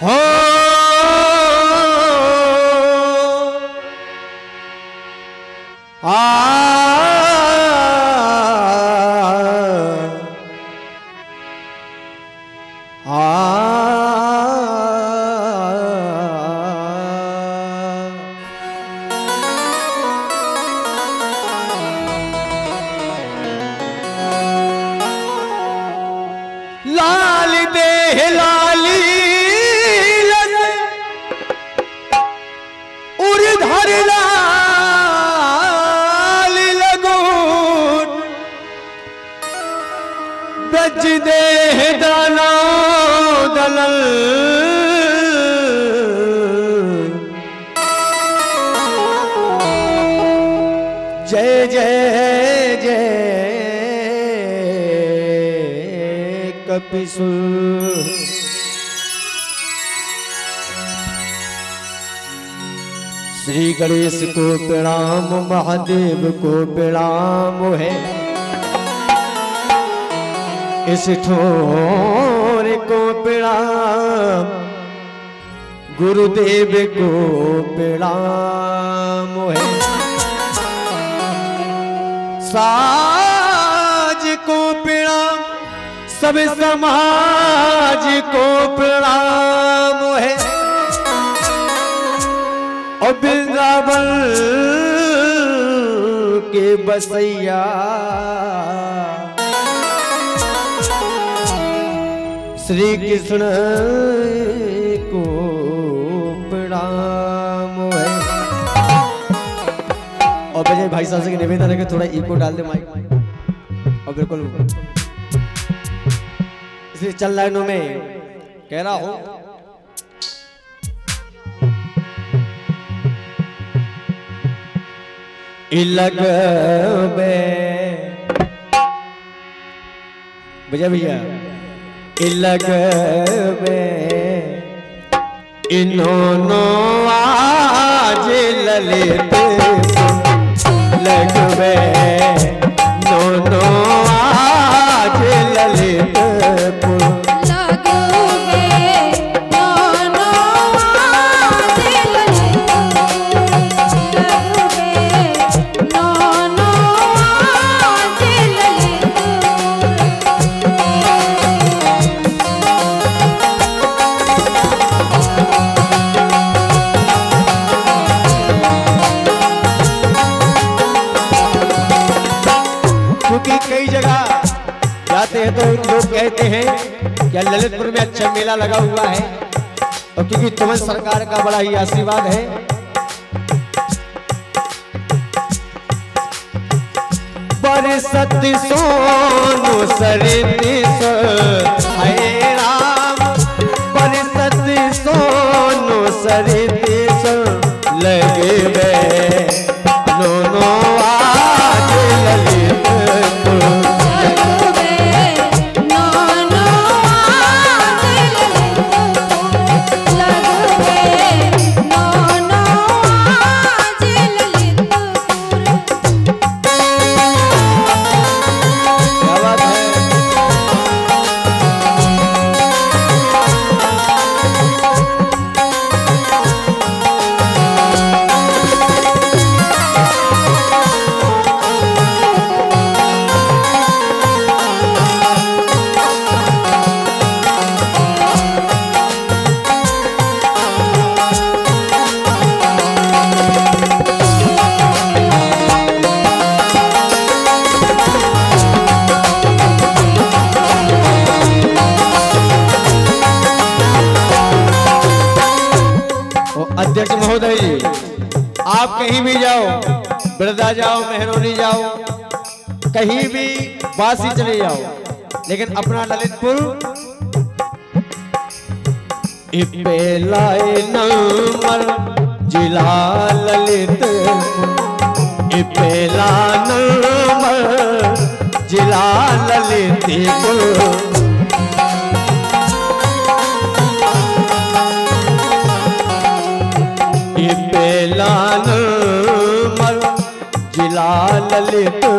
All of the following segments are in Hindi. हो श्री गणेश को प्रणाम, महादेव को प्रणाम है, इस ठोर को प्रणाम, गुरुदेव को प्रणाम है, साज को प्रणाम, सब समाज को प्रणाम है, और वृंदावन के बसैया श्री कृष्ण को प्रणाम है। और बजे भाई साहब से निवेदन है कि थोड़ा इको डाल दे माइक और बिल्कुल इसलिए चल लाइनों में कह रहा हूं। भैया भैया इलग इन्होंने आज ललितपुर लगवे नोनो आज ललितपुर तो लोग कहते हैं कि ललितपुर में अच्छा मेला लगा हुआ है, और क्योंकि तुमन सरकार का बड़ा ही आशीर्वाद है, बरसत सोनू सरती है राम, बरसत सोनू सरती लगे वे दोनों आज ललितपुर जाओ, मेहरौनी जाओ, कहीं भी बासी चले जाओ, लेकिन अपना ललितपुर नंबर जिला ललितपुर इपेला नंबर जिला ललितपुर इपेला ललितपुर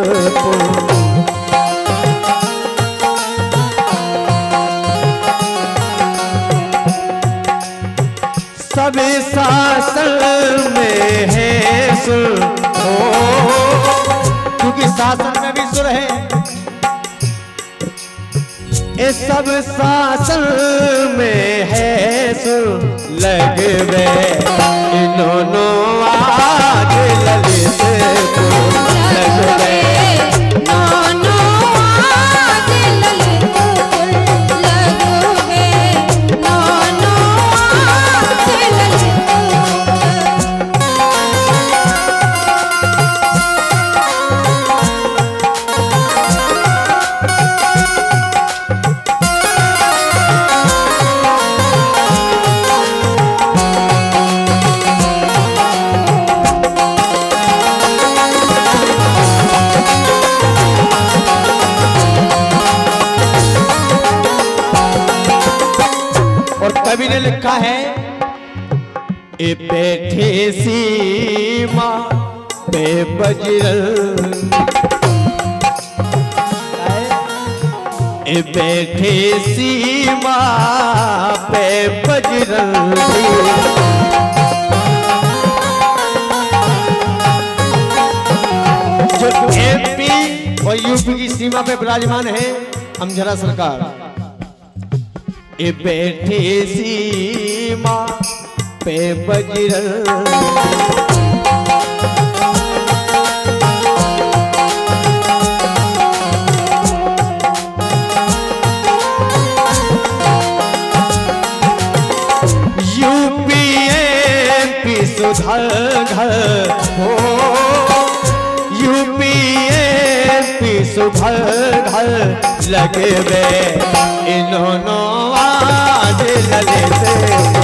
सभी शासन में है सुर हो, क्योंकि शासन में भी सुर है। ये सब शासन में है सुर लगवे इन्होंने आज ललितपुर लगवे। कवि ने लिखा है ए पे सीमा पे बजरल ए बैठे सीमा पे बजरल जो एपी और यूपी की सीमा पे विराजमान है अमझरा सरकार। ए बैठे सीमा पे बजरल यूपी एमपी सुधर घर हो, यूपी एमपी सुधर घर लगवे इन्होंने लगवे नौनो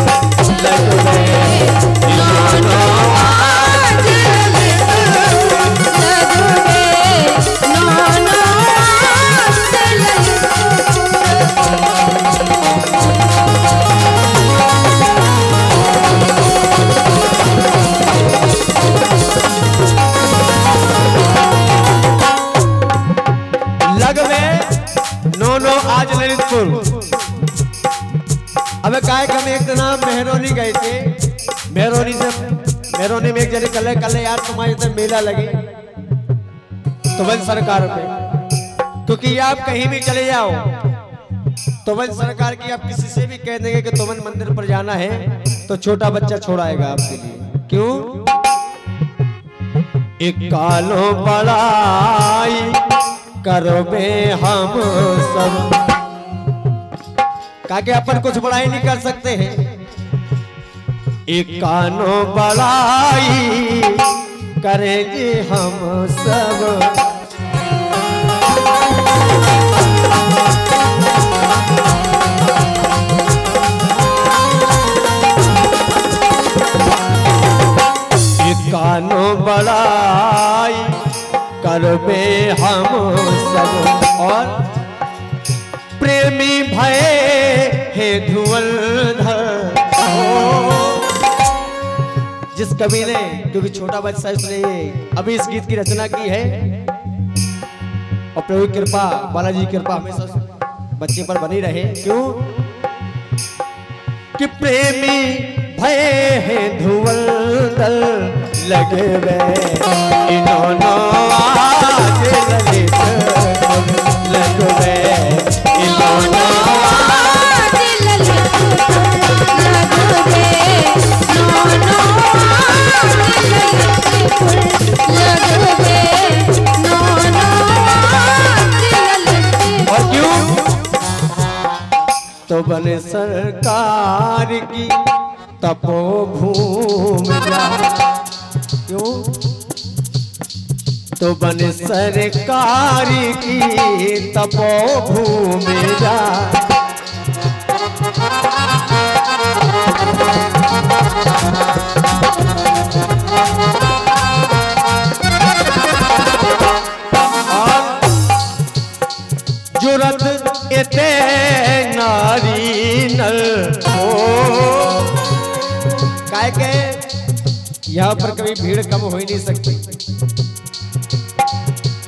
आज ललितपुर। अबे काय कम एक दिन मेहरौनी गए थे, मेहरौनी में एक जने कल कल यार तुम्हारे इधर मेला लगे तो वन सरकार पे, क्योंकि आप कहीं भी चले जाओ तो वन सरकार की आप किसी से भी कह देंगे कि तुमन मंदिर पर जाना है तो छोटा बच्चा छोड़ाएगा आपके लिए। क्यों? एक कालो बड़ाई करो बे हम सब काके अपन कुछ बड़ाई नहीं कर सकते हैं। एक कानो बड़ाई करेंगे हम सब, एक कानो बड़ाई करबे हम सब। और प्रेमी भय धुवलधर जिस कवि ने, क्योंकि छोटा बच्चा इसलिए अभी इस गीत की रचना की है और प्रभु कृपा बालाजी कृपा हमेशा बच्चे पर बनी रहे। क्यों कि प्रेमी भय है धुवलधर लगवे इन्होंने आज ललितपुर लगवे इन्होंने तो बने सरकार की तपोभूमि, क्यों तो बने सरकार की तपोभूमि जा जुरत इते नारी नल हो। काय के यहाँ पर कभी भीड़ कम हो ही नहीं सकती।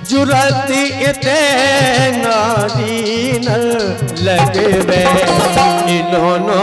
जुरत इते नारी नल लगवे इन्होंने